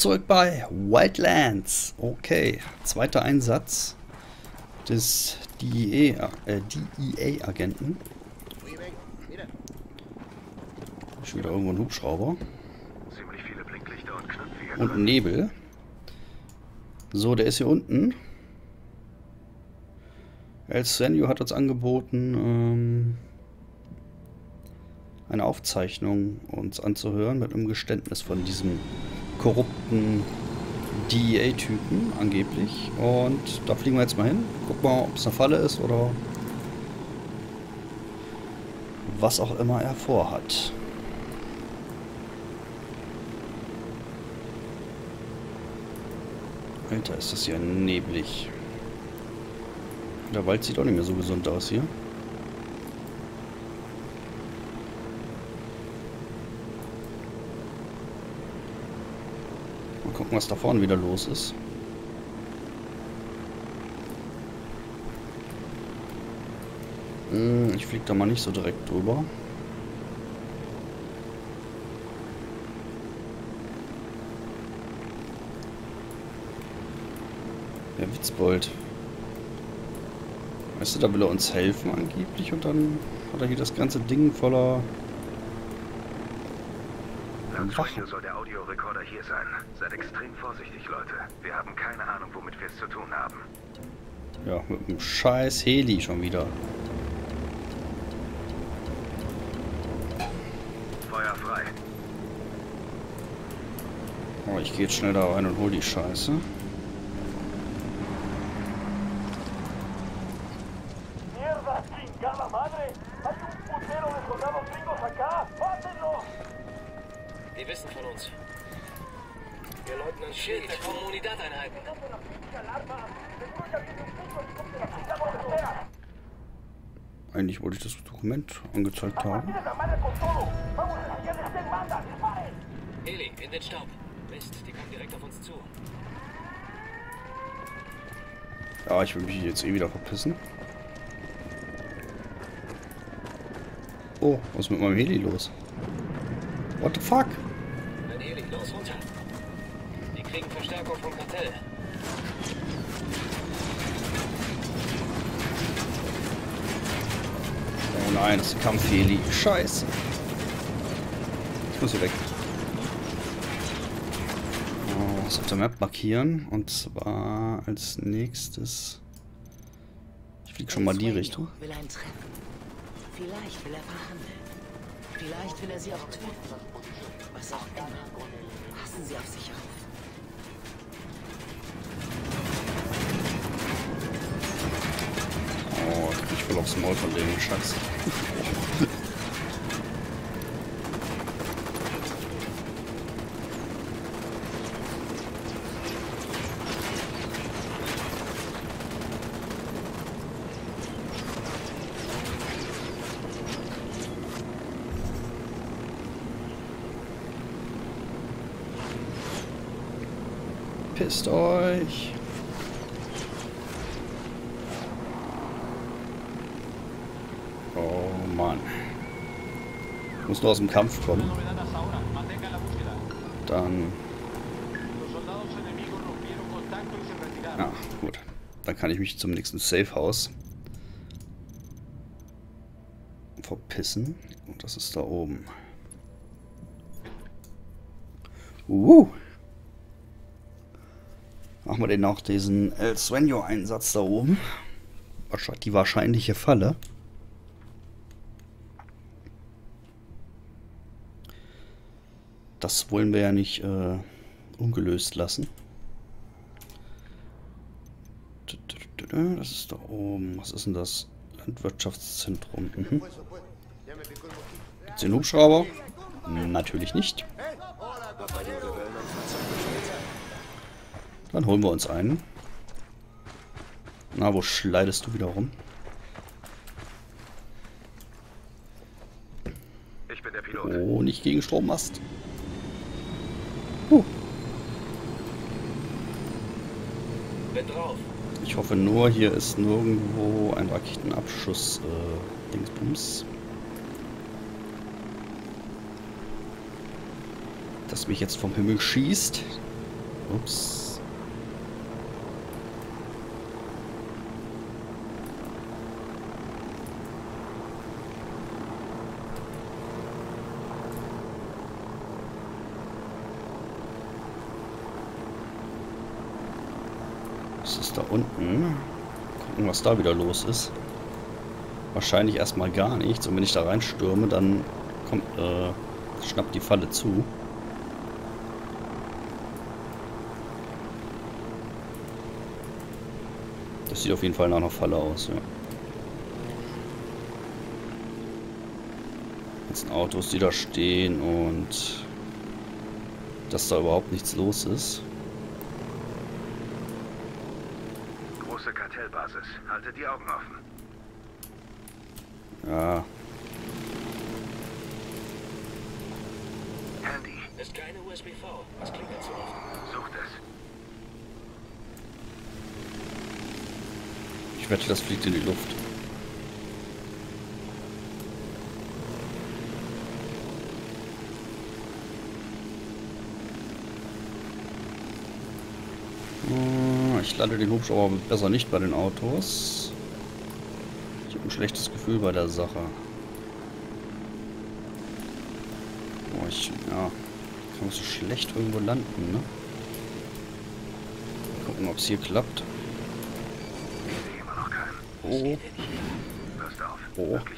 zurück bei Wildlands. Okay, zweiter Einsatz des DEA-Agenten. Schon wieder irgendwo ein Hubschrauber. Und Nebel. So, der ist hier unten. El Sueno hat uns angeboten, eine Aufzeichnung uns anzuhören mit einem Geständnis von diesem korrupten DEA-Typen, angeblich. Und da fliegen wir jetzt mal hin. Guck mal, ob es eine Falle ist oder was auch immer er vorhat. Alter, ist das hier neblig. Der Wald sieht auch nicht mehr so gesund aus hier. Mal gucken, was da vorne wieder los ist. Ich fliege da mal nicht so direkt drüber. Der Witzbold. Weißt du, da will er uns helfen angeblich und dann hat er hier das ganze Ding voller... Laut Sprechen soll der Audiorekorder hier sein. Seid extrem vorsichtig, Leute. Wir haben keine Ahnung, womit wir es zu tun haben. Ja, mit dem scheiß Heli schon wieder. Feuer frei. Oh, ich gehe jetzt schnell da rein und hol die Scheiße. Die wissen von uns. Wir läuten ein Schild der Comunidad-Einheiten. Eigentlich wollte ich das Dokument angezeigt haben. Heli, in den Staub. Mist, die kommen direkt auf uns zu. Ja, ich will mich jetzt eh wieder verpissen. Oh, was ist mit meinem Heli los? What the fuck? Ein Heli, los, runter. Die kriegen Verstärkung vom Kartell. Oh nein, das ist ein Kampfheli. Scheiße. Ich muss hier weg. Oh, das auf der Map markieren. Und zwar als nächstes... Ich fliege schon mal die Richtung. Vielleicht will er verhandeln. Vielleicht will er sie auch töten. Was auch immer. Passen Sie auf sich auf. Oh, ich krieg wohl aufs Maul von dem Scheiß. Pisst euch! Oh Mann. Ich muss nur aus dem Kampf kommen. Dann... Ja, gut. Dann kann ich mich zum nächsten Safe House verpissen. Und das ist da oben. Machen wir den auch diesen El Sueno-Einsatz da oben. Die wahrscheinliche Falle. Das wollen wir ja nicht ungelöst lassen. Das ist da oben. Was ist denn das? Landwirtschaftszentrum. Mhm. Gibt's den Hubschrauber? Natürlich nicht. Dann holen wir uns einen. Na, wo schleidest du wieder rum? Ich bin der Pilot. Oh, nicht gegen Strommast. Bin drauf. Ich hoffe nur, hier ist nirgendwo ein Raketenabschuss Dingsbums. Das mich jetzt vom Himmel schießt. Ups. Was ist da unten? Gucken, was da wieder los ist. Wahrscheinlich erstmal gar nichts. Und wenn ich da reinstürme, dann kommt, schnappt die Falle zu. Das sieht auf jeden Fall nach einer Falle aus, ja. Die ganzen Autos, die da stehen und dass da überhaupt nichts los ist. Große Kartellbasis. Haltet die Augen offen. Ja. Handy. Das ist keine USB-V. Das klingt nicht so oft. Sucht es. Ich wette, das fliegt in die Luft. Ich lande den Hubschrauber besser nicht bei den Autos. Ich habe ein schlechtes Gefühl bei der Sache. Boah, ja, kann man so schlecht irgendwo landen, ne? Mal gucken, ob es hier klappt. Oh. Oh. Okay,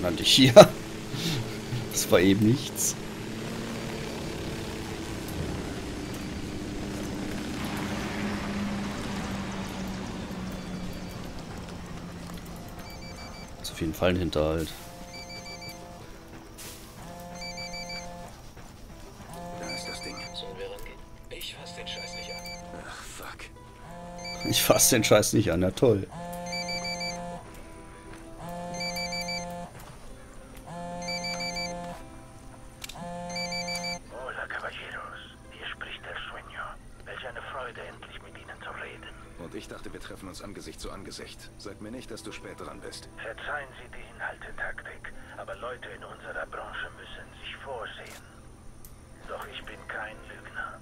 lande ich hier. Das war eben nichts. Ist auf jeden Fall ein Hinterhalt. Da ist das Ding. Sollen wir rangehen? Ich fass den Scheiß nicht an. Ach, fuck. Ich fasse den Scheiß nicht an, na toll. Hola, Caballeros. Hier spricht der Sueño. Welch eine Freude, endlich mit Ihnen zu reden. Und ich dachte, wir treffen uns Angesicht zu Angesicht. Sag mir nicht, dass du spät dran bist. Verzeihen Sie die Hinhaltetaktik, aber Leute in unserer Branche müssen sich vorsehen. Doch ich bin kein Lügner.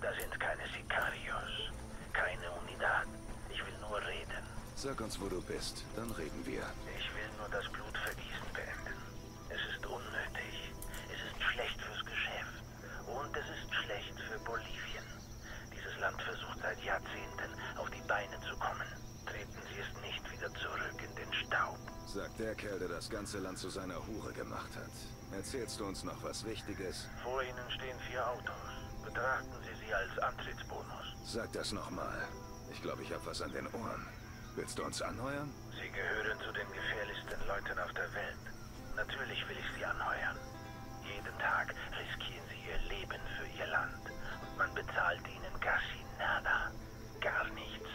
Da sind keine Sicarios. Keine Unidad. Ich will nur reden. Sag uns, wo du bist, dann reden wir. Ich will nur das Blutvergießen beenden. Es ist unnötig. Es ist schlecht fürs Geschäft. Und es ist schlecht für Bolivien. Dieses Land versucht seit Jahrzehnten, auf die Beine zu kommen. Treten Sie es nicht wieder zurück in den Staub. Sagt der Kerl, der das ganze Land zu seiner Hure gemacht hat. Erzählst du uns noch was Wichtiges? Vor Ihnen stehen 4 Autos. Betrachten Sie sie als Antrittsbonus. Sag das nochmal. Ich glaube, ich habe was an den Ohren. Willst du uns anheuern? Sie gehören zu den gefährlichsten Leuten auf der Welt. Natürlich will ich sie anheuern. Jeden Tag riskieren sie ihr Leben für ihr Land. Und man bezahlt ihnen casi nada. Gar nichts.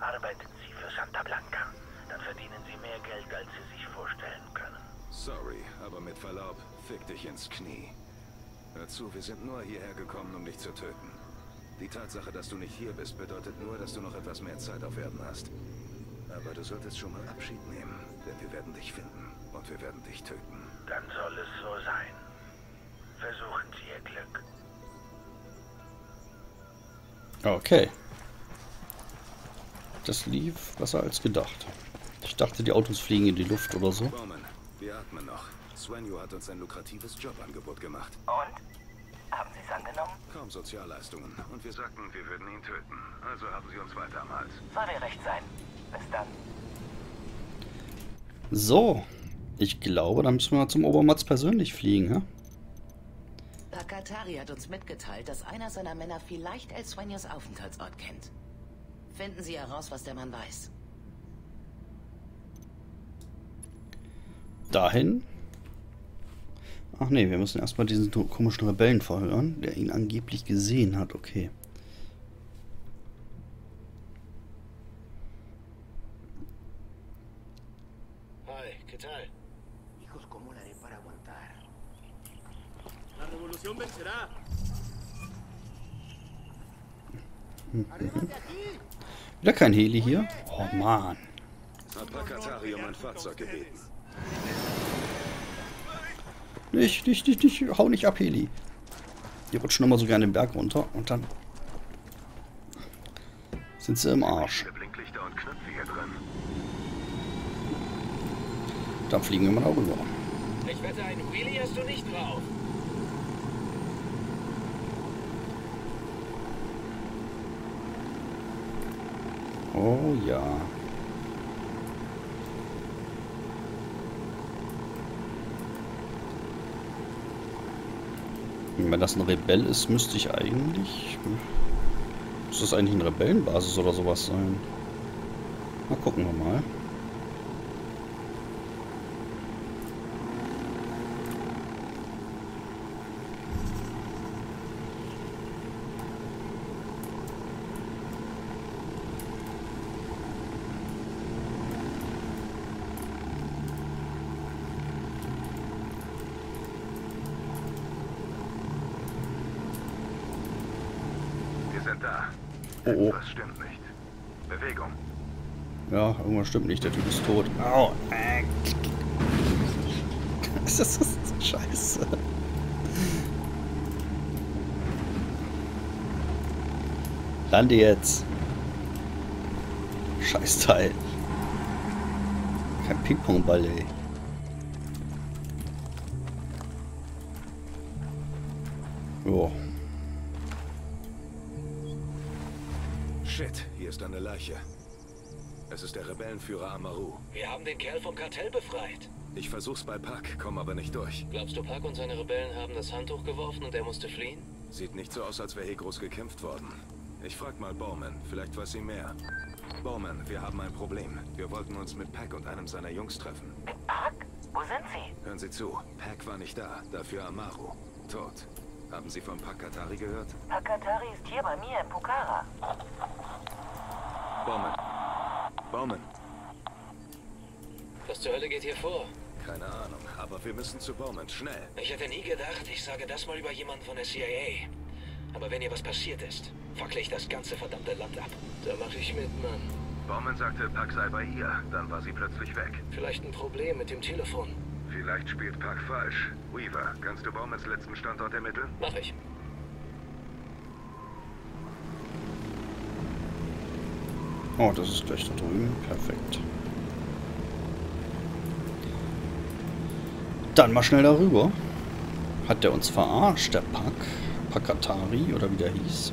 Arbeiten Sie für Santa Blanca. Dann verdienen Sie mehr Geld, als Sie sich vorstellen können. Sorry, aber mit Verlaub, fick dich ins Knie. Hör zu, wir sind nur hierher gekommen, um dich zu töten. Die Tatsache, dass du nicht hier bist, bedeutet nur, dass du noch etwas mehr Zeit auf Erden hast. Aber du solltest schon mal Abschied nehmen, denn wir werden dich finden und wir werden dich töten. Dann soll es so sein. Versuchen Sie Ihr Glück. Okay. Das lief besser als gedacht. Ich dachte, die Autos fliegen in die Luft oder so. Bowman, wir atmen noch. Sueño hat uns ein lukratives Jobangebot gemacht. Und? Haben Sie es angenommen? Kaum Sozialleistungen. Und wir sagten, wir würden ihn töten. Also haben Sie uns weiter am Hals. Soll ihr recht sein. Bis dann. So. Ich glaube, dann müssen wir mal zum Obermatz persönlich fliegen, ja? Pac Katari hat uns mitgeteilt, dass einer seiner Männer vielleicht El Sueños Aufenthaltsort kennt. Finden Sie heraus, was der Mann weiß. Dahin? Ach nee, wir müssen erstmal diesen komischen Rebellen verhören, der ihn angeblich gesehen hat, okay. Hi, ¿qué tal? Hijos, ¿cómo la haré para aguantar? La revolución vencerá. Wieder kein Heli hier? Oh man. Hat Pac Katari um ein Fahrzeug gebeten. Nicht, hau nicht ab, Heli. Die rutschen immer so gerne den Berg runter und dann sind sie im Arsch. Dann fliegen wir mal auch rüber. Ich wette, ein Wheelie hast du nicht drauf. Oh ja. Wenn das ein Rebell ist, müsste ich eigentlich... Muss das eigentlich eine Rebellenbasis oder sowas sein? Mal gucken wir mal. Oh. Das stimmt nicht. Bewegung. Ja, irgendwas stimmt nicht. Der Typ ist tot. Au. Das ist scheiße. Lande jetzt. Scheißteil. Kein Ping-Pong-Ball, ey. Joa. Shit, hier ist eine Leiche. Es ist der Rebellenführer Amaru. Wir haben den Kerl vom Kartell befreit. Ich versuch's bei Pac, komm aber nicht durch. Glaubst du, Pac und seine Rebellen haben das Handtuch geworfen und er musste fliehen? Sieht nicht so aus, als wäre hier groß gekämpft worden. Ich frag mal Bowman, vielleicht weiß sie mehr. Bowman, wir haben ein Problem. Wir wollten uns mit Pac und einem seiner Jungs treffen. Mit Pac? Wo sind sie? Hören Sie zu, Pac war nicht da, dafür Amaru. Tot. Haben Sie von Pac Katari gehört? Pac Katari ist hier bei mir in Pokhara. Bowman. Bowman. Was zur Hölle geht hier vor? Keine Ahnung, aber wir müssen zu Bowman, schnell. Ich hätte nie gedacht, ich sage das mal über jemanden von der CIA. Aber wenn hier was passiert ist, fackle ich das ganze verdammte Land ab. Da mache ich mit, Mann. Bowman sagte, Pac sei bei ihr, dann war sie plötzlich weg. Vielleicht ein Problem mit dem Telefon. Vielleicht spielt Pac falsch. Weaver, kannst du Baumans letzten Standort ermitteln? Mach ich. Oh, das ist gleich da drüben. Perfekt. Dann mal schnell darüber. Hat der uns verarscht, der Pac? Pac Katari oder wie der hieß?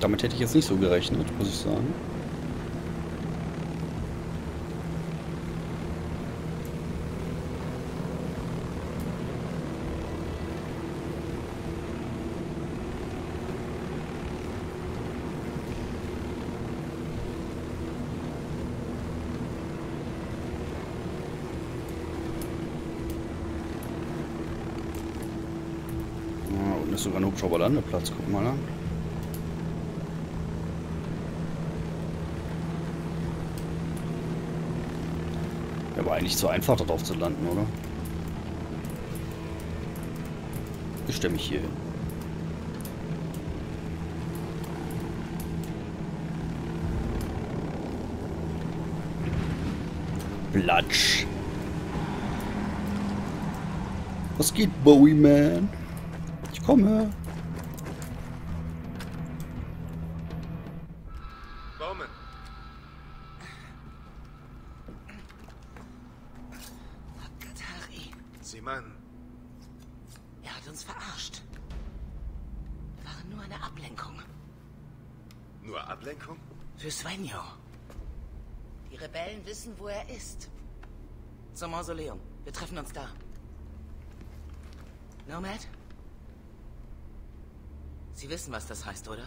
Damit hätte ich jetzt nicht so gerechnet, muss ich sagen. Das ist sogar ein Hubschrauberlandeplatz, guck mal an. Der war eigentlich zu einfach, darauf zu landen, oder? Ich stelle mich hier hin. Platsch. Was geht, Bowie Man? Komme. Bowman. Katari. Sieh Mann. Er hat uns verarscht. War nur eine Ablenkung. Nur Ablenkung? Für Sueño. Die Rebellen wissen, wo er ist. Zum Mausoleum. Wir treffen uns da. Nomad? Sie wissen, was das heißt, oder?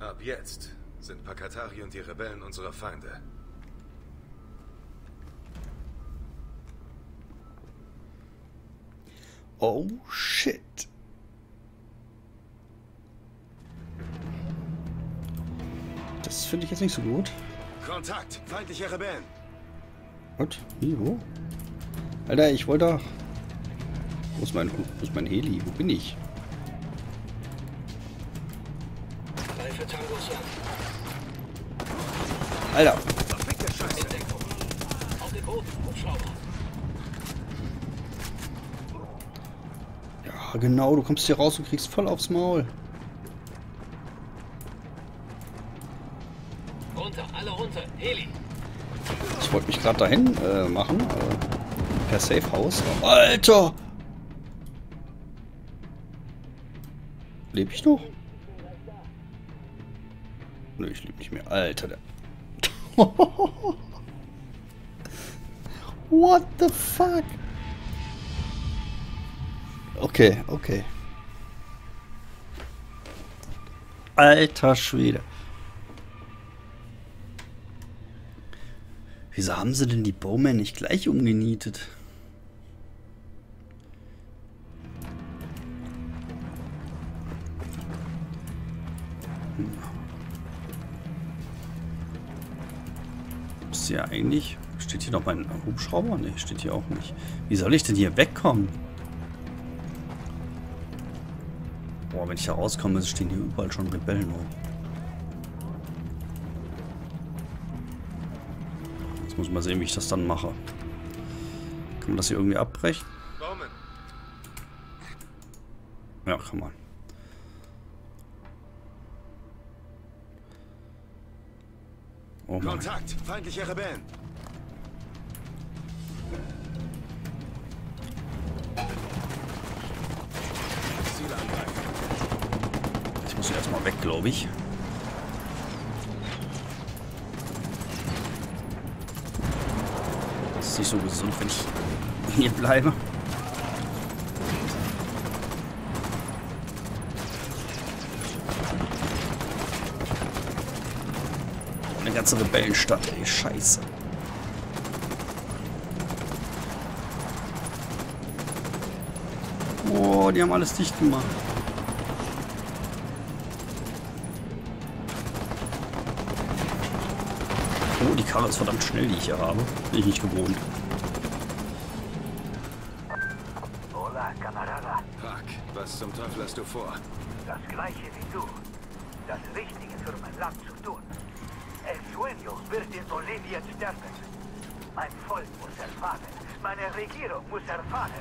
Ab jetzt sind Pac Katari und die Rebellen unsere Feinde. Oh, shit. Das finde ich jetzt nicht so gut. Kontakt! Feindliche Rebellen! Was? Wie? Wo? Alter, ich wollte doch... Wo ist mein Heli? Wo bin ich? Alter! Ach genau, du kommst hier raus und kriegst voll aufs Maul. Runter, alle runter, Heli. Ich wollte mich gerade dahin machen, per Safe House. Alter! Lebe ich noch? Nö, ich lebe nicht mehr. Alter, der... What the fuck? Okay, okay. Alter Schwede. Wieso haben sie denn die Bowman nicht gleich umgenietet? Ist ja eigentlich... Steht hier noch mein Hubschrauber? Ne, steht hier auch nicht. Wie soll ich denn hier wegkommen? Boah, wenn ich da rauskomme, stehen hier überall schon Rebellen rum. Jetzt muss ich mal sehen, wie ich das dann mache. Kann man das hier irgendwie abbrechen? Ja, kann man. Oh Mann. Kontakt, feindliche Rebellen. Ich muss erstmal weg, glaube ich. Das ist nicht so gesund, wenn ich hier bleibe. Eine ganze Rebellenstadt, ey, scheiße. Oh, die haben alles dicht gemacht. Oh, die Karre ist verdammt schnell, die ich hier habe. Bin ich nicht gewohnt. Hola, Camarada. Fuck, was zum Teufel hast du vor? Das gleiche wie du. Das Richtige für mein Land zu tun. El Sueño wird in Bolivien sterben. Mein Volk muss erfahren. Meine Regierung muss erfahren.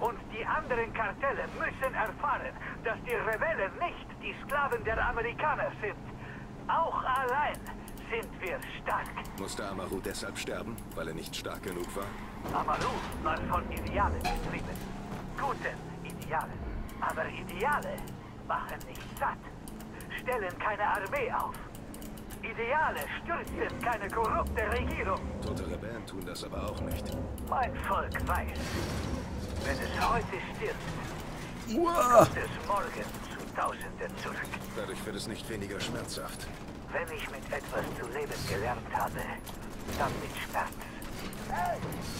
Und die anderen Kartelle müssen erfahren, dass die Rebellen nicht die Sklaven der Amerikaner sind. Auch allein sind wir stark. Musste Amaru deshalb sterben, weil er nicht stark genug war? Amaru war von Idealen getrieben. Guten Idealen. Aber Ideale machen nicht satt. Stellen keine Armee auf. Ideale stürzen keine korrupte Regierung. Tote Rebellen tun das aber auch nicht. Mein Volk weiß. Wenn es heute stirbt, kommt es morgen zu Tausenden zurück. Dadurch wird es nicht weniger schmerzhaft. Wenn ich mit etwas zu leben gelernt habe, dann mit Schmerz.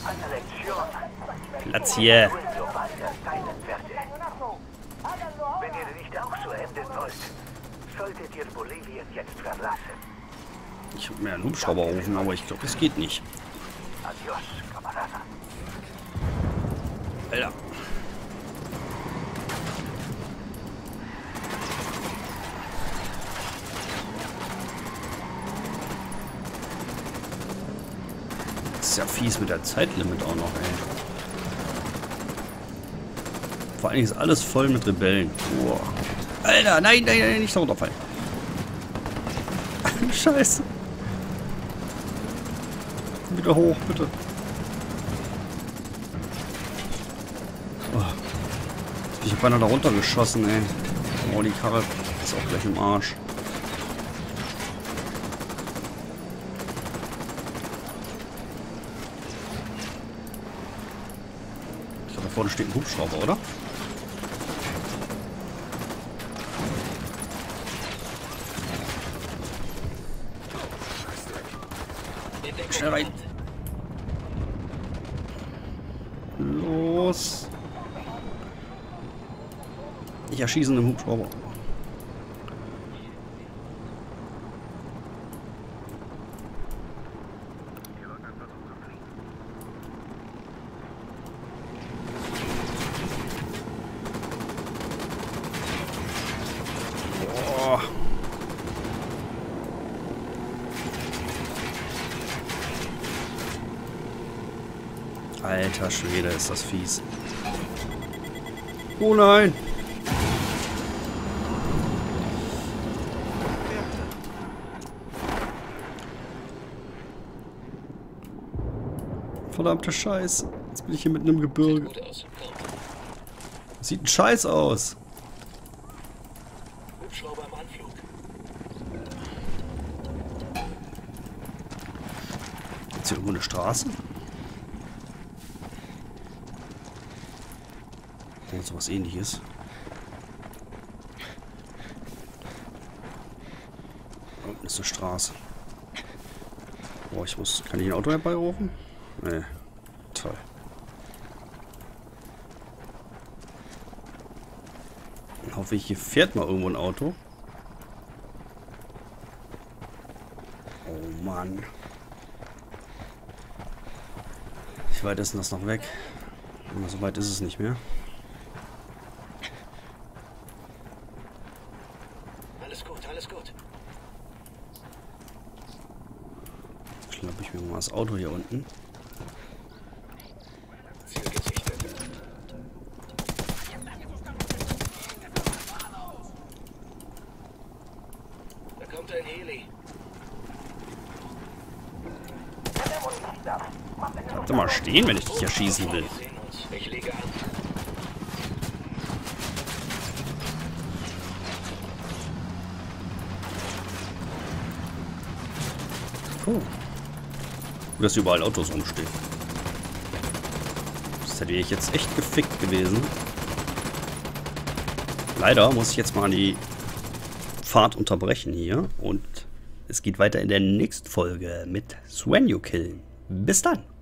Eine Lektion. Platz hier. Wenn ihr nicht auch so enden wollt, solltet ihr Bolivien jetzt verlassen. Ich habe mir einen Hubschrauber rufen, aber ich glaube, es geht nicht. Adios, Camarada. Alter. Das ist ja fies mit der Zeitlimit auch noch, ey. Vor allem ist alles voll mit Rebellen. Boah. Alter, nein, nein, nein, nicht runterfallen. Scheiße. Wieder hoch, bitte. Ich hab beinahe da runtergeschossen, ey. Oh, die Karre ist auch gleich im Arsch. Ich glaube, da vorne steht ein Hubschrauber, oder? Schnell rein! Los! Ich erschieße einen Hubschrauber. Boah. Alter Schwede, ist das fies. Oh nein! Verdammte Scheiß. Jetzt bin ich hier mitten im Gebirge. Sieht ein Scheiß aus. Hubschrauber im Anflug. Gibt's hier irgendwo eine Straße? Oder so was Ähnliches. Da unten ist eine Straße. Boah, ich muss. Kann ich ein Auto herbeirufen? Nee. Toll. Ich hoffe, hier fährt mal irgendwo ein Auto. Oh Mann. Wie weit ist denn das noch weg? So weit ist es nicht mehr. Alles gut, alles gut. Klappe ich mir mal das Auto hier unten. Bleib doch mal stehen, wenn ich dich erschießen will. Ich lege an. Cool. Dass überall Autos rumstehen. Das hätte ich jetzt echt gefickt gewesen. Leider muss ich jetzt mal die Fahrt unterbrechen hier. Und es geht weiter in der nächsten Folge mit Sueños killen. Bis dann!